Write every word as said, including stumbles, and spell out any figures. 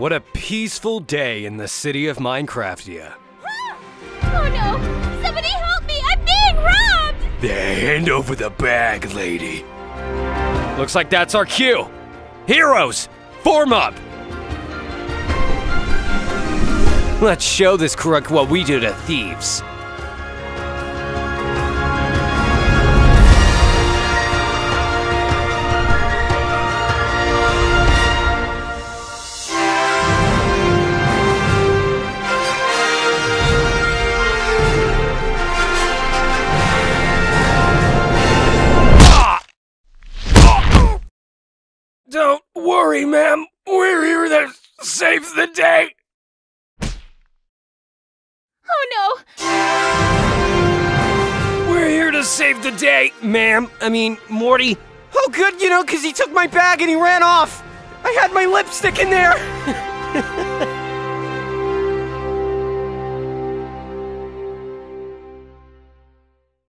What a peaceful day in the city of Minecraftia. Oh no! Somebody help me! I'm being robbed! Yeah, hand over the bag, lady. Looks like that's our cue. Heroes, form up! Let's show this crook what we do to thieves. Don't worry, ma'am. We're here to save the day. Oh no! We're here to save the day, ma'am. I mean, Morty. Oh good, you know, because he took my bag and he ran off. I had my lipstick in there.